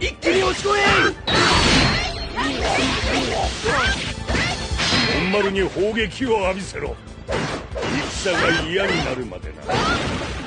一気に押し込え！本丸に砲撃を浴びせろ。戦が嫌になるまでな。